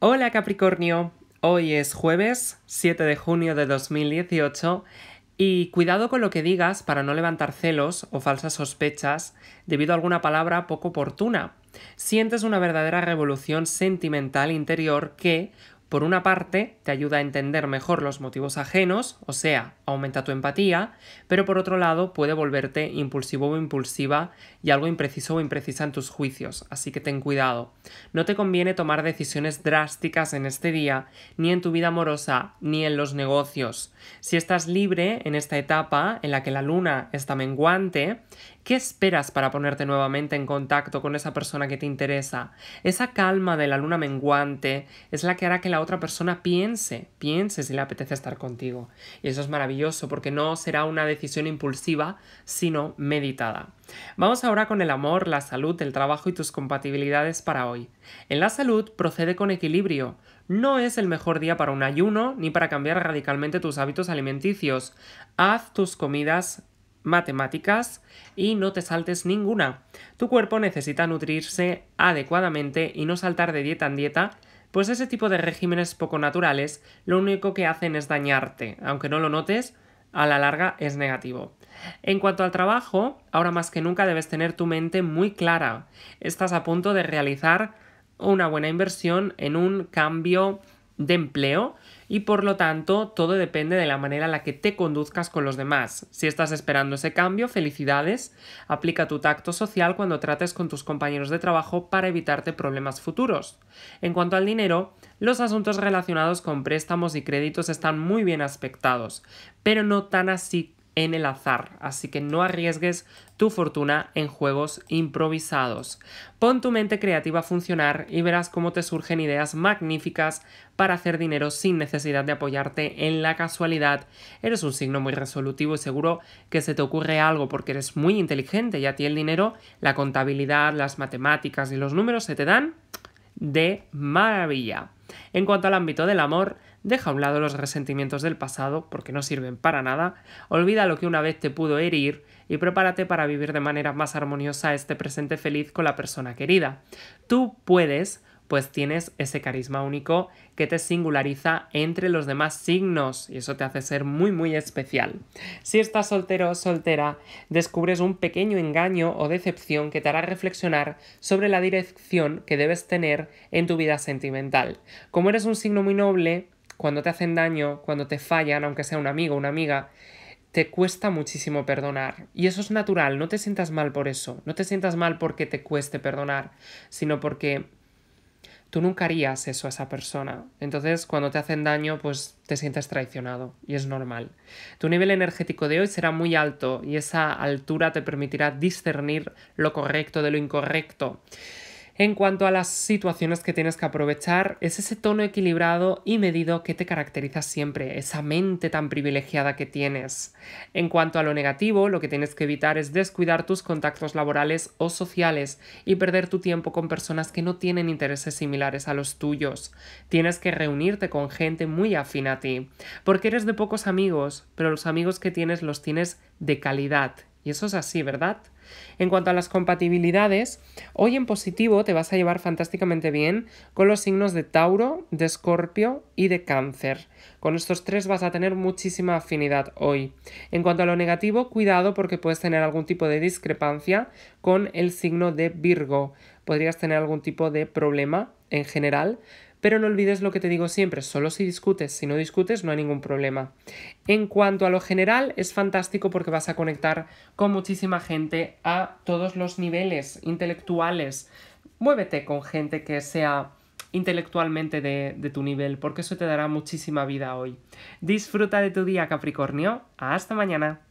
Hola Capricornio, hoy es jueves 7 de junio de 2018 y cuidado con lo que digas para no levantar celos o falsas sospechas debido a alguna palabra poco oportuna. Sientes una verdadera revolución sentimental interior que, por una parte, te ayuda a entender mejor los motivos ajenos, o sea, aumenta tu empatía, pero por otro lado puede volverte impulsivo o impulsiva y algo impreciso o imprecisa en tus juicios, así que ten cuidado. No te conviene tomar decisiones drásticas en este día, ni en tu vida amorosa, ni en los negocios. Si estás libre en esta etapa en la que la luna está menguante, ¿qué esperas para ponerte nuevamente en contacto con esa persona que te interesa? Esa calma de la luna menguante es la que hará que la otra persona piense si le apetece estar contigo. Y eso es maravilloso, porque no será una decisión impulsiva, sino meditada. Vamos ahora con el amor, la salud, el trabajo y tus compatibilidades para hoy. En la salud, procede con equilibrio. No es el mejor día para un ayuno ni para cambiar radicalmente tus hábitos alimenticios. Haz tus comidas matemáticas y no te saltes ninguna. Tu cuerpo necesita nutrirse adecuadamente y no saltar de dieta en dieta, pues ese tipo de regímenes poco naturales lo único que hacen es dañarte. Aunque no lo notes, a la larga es negativo. En cuanto al trabajo, ahora más que nunca debes tener tu mente muy clara. Estás a punto de realizar una buena inversión en un cambio de empleo y por lo tanto todo depende de la manera en la que te conduzcas con los demás. Si estás esperando ese cambio, felicidades. Aplica tu tacto social cuando trates con tus compañeros de trabajo para evitarte problemas futuros. En cuanto al dinero, los asuntos relacionados con préstamos y créditos están muy bien aspectados, pero no tan así en el azar, así que no arriesgues tu fortuna en juegos improvisados. Pon tu mente creativa a funcionar y verás cómo te surgen ideas magníficas para hacer dinero sin necesidad de apoyarte en la casualidad. Eres un signo muy resolutivo y seguro que se te ocurre algo porque eres muy inteligente y a ti el dinero, la contabilidad, las matemáticas y los números se te dan de maravilla. En cuanto al ámbito del amor, deja a un lado los resentimientos del pasado porque no sirven para nada, olvida lo que una vez te pudo herir y prepárate para vivir de manera más armoniosa este presente feliz con la persona querida. Tú puedes, pues tienes ese carisma único que te singulariza entre los demás signos y eso te hace ser muy muy especial. Si estás soltero o soltera, descubres un pequeño engaño o decepción que te hará reflexionar sobre la dirección que debes tener en tu vida sentimental. Como eres un signo muy noble, cuando te hacen daño, cuando te fallan, aunque sea un amigo o una amiga, te cuesta muchísimo perdonar. Y eso es natural, no te sientas mal por eso. No te sientas mal porque te cueste perdonar, sino porque tú nunca harías eso a esa persona. Entonces, cuando te hacen daño, pues te sientes traicionado y es normal. Tu nivel energético de hoy será muy alto y esa altura te permitirá discernir lo correcto de lo incorrecto. En cuanto a las situaciones que tienes que aprovechar, es ese tono equilibrado y medido que te caracteriza siempre, esa mente tan privilegiada que tienes. En cuanto a lo negativo, lo que tienes que evitar es descuidar tus contactos laborales o sociales y perder tu tiempo con personas que no tienen intereses similares a los tuyos. Tienes que reunirte con gente muy afín a ti, porque eres de pocos amigos, pero los amigos que tienes los tienes de calidad. Y eso es así, ¿verdad? En cuanto a las compatibilidades, hoy en positivo te vas a llevar fantásticamente bien con los signos de Tauro, de Escorpio y de Cáncer. Con estos tres vas a tener muchísima afinidad hoy. En cuanto a lo negativo, cuidado porque puedes tener algún tipo de discrepancia con el signo de Virgo. Podrías tener algún tipo de problema en general, pero no olvides lo que te digo siempre, solo si discutes. Si no discutes, no hay ningún problema. En cuanto a lo general, es fantástico porque vas a conectar con muchísima gente a todos los niveles intelectuales. Muévete con gente que sea intelectualmente de tu nivel, porque eso te dará muchísima vida hoy. Disfruta de tu día, Capricornio. Hasta mañana.